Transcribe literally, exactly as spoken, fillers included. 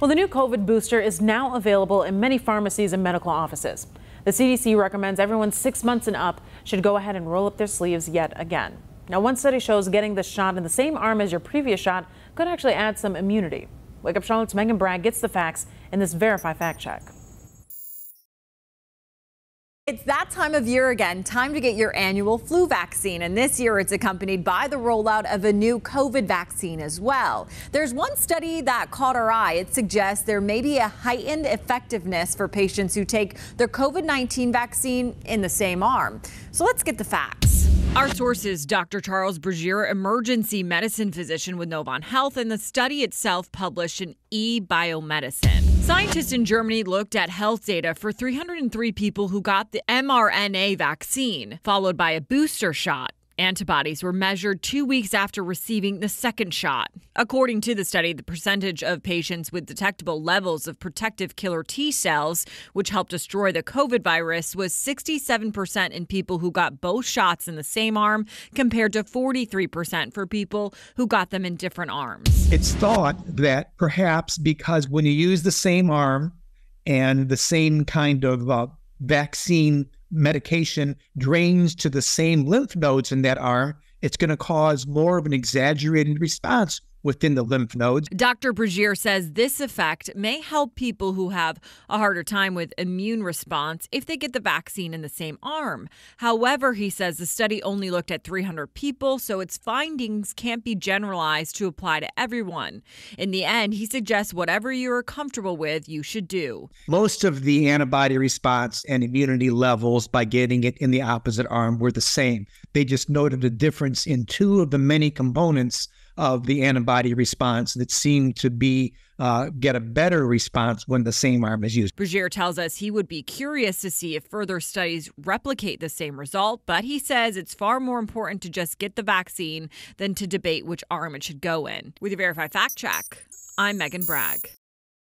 Well, the new COVID booster is now available in many pharmacies and medical offices. The C D C recommends everyone six months and up should go ahead and roll up their sleeves yet again. Now, one study shows getting this shot in the same arm as your previous shot could actually add some immunity. Wake Up Charlotte's Megan Bragg gets the facts in this Verify Fact Check. It's that time of year again, time to get your annual flu vaccine, and this year it's accompanied by the rollout of a new COVID vaccine as well. There's one study that caught our eye. It suggests there may be a heightened effectiveness for patients who take their COVID nineteen vaccine in the same arm. So let's get the facts. Our sources, Doctor Charles Brazier, emergency medicine physician with Novant Health, and the study itself published in e biomedicine. Scientists in Germany looked at health data for three hundred three people who got the m R N A vaccine, followed by a booster shot. Antibodies were measured two weeks after receiving the second shot. According to the study, the percentage of patients with detectable levels of protective killer T cells, which help destroy the COVID virus, was sixty-seven percent in people who got both shots in the same arm, compared to forty-three percent for people who got them in different arms. It's thought that perhaps because when you use the same arm and the same kind of uh, vaccine medication drains to the same lymph nodes in that arm, it's going to cause more of an exaggerated response within the lymph nodes. Doctor Brazier says this effect may help people who have a harder time with immune response if they get the vaccine in the same arm. However, he says the study only looked at three hundred people, so its findings can't be generalized to apply to everyone. In the end, he suggests whatever you're comfortable with, you should do. Most of the antibody response and immunity levels by getting it in the opposite arm were the same. They just noted a difference in two of the many components of the antibody response that seemed to be uh, get a better response when the same arm is used. Brazier tells us he would be curious to see if further studies replicate the same result, but he says it's far more important to just get the vaccine than to debate which arm it should go in. With a Verify Fact Check, I'm Megan Bragg.